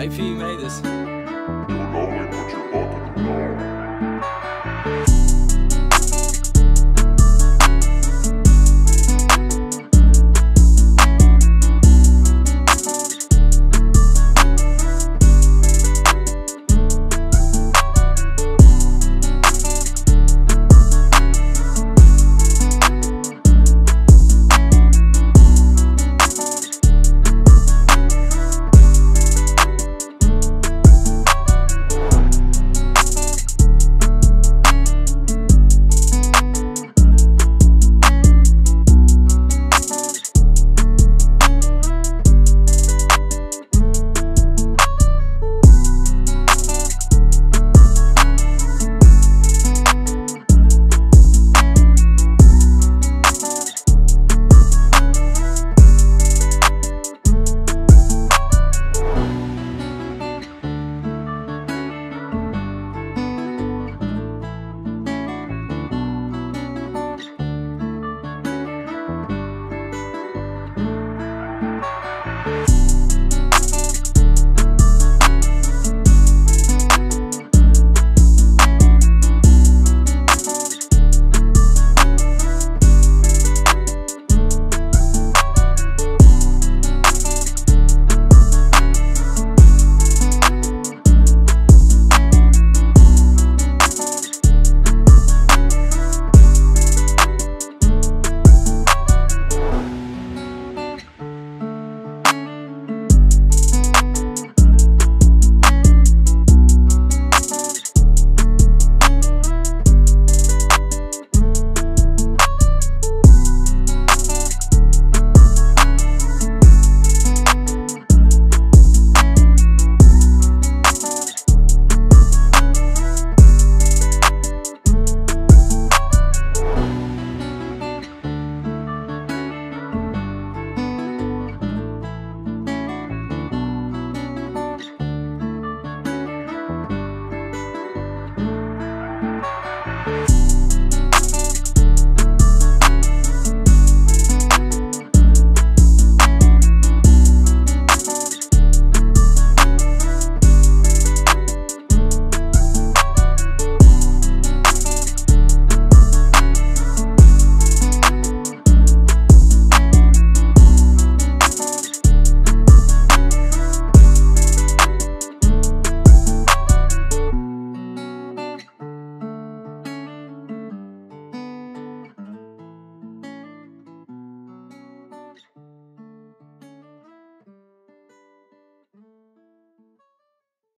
Hey, P made this.